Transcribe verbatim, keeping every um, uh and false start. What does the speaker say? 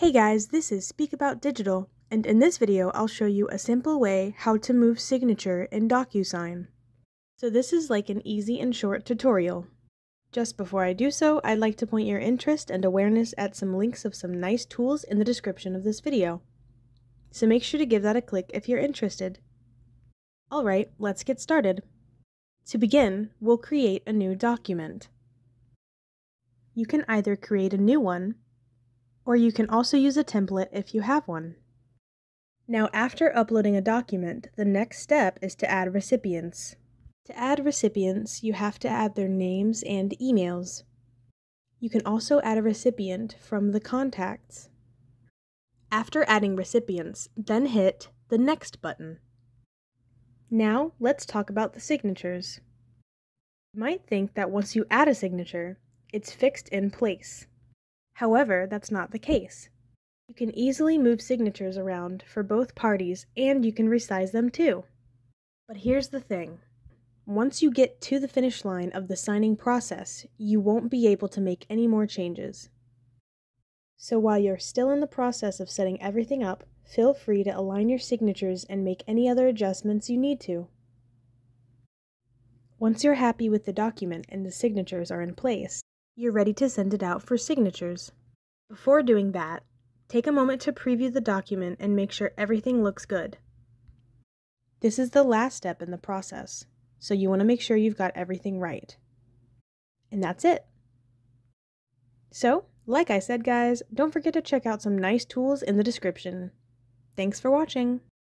Hey guys, this is Speak About Digital, and in this video I'll show you a simple way how to move signature in DocuSign. So this is like an easy and short tutorial. Just before I do so, I'd like to point your interest and awareness at some links of some nice tools in the description of this video. So make sure to give that a click if you're interested. Alright, let's get started. To begin, we'll create a new document. You can either create a new one, or you can also use a template if you have one. Now, after uploading a document, the next step is to add recipients. To add recipients, you have to add their names and emails. You can also add a recipient from the contacts. After adding recipients, then hit the Next button. Now, let's talk about the signatures. You might think that once you add a signature, it's fixed in place. However, that's not the case. You can easily move signatures around for both parties, and you can resize them too. But here's the thing. Once you get to the finish line of the signing process, you won't be able to make any more changes. So while you're still in the process of setting everything up, feel free to align your signatures and make any other adjustments you need to. Once you're happy with the document and the signatures are in place, you're ready to send it out for signatures. Before doing that, take a moment to preview the document and make sure everything looks good. This is the last step in the process, so you want to make sure you've got everything right. And that's it. So, like I said guys, don't forget to check out some nice tools in the description. Thanks for watching!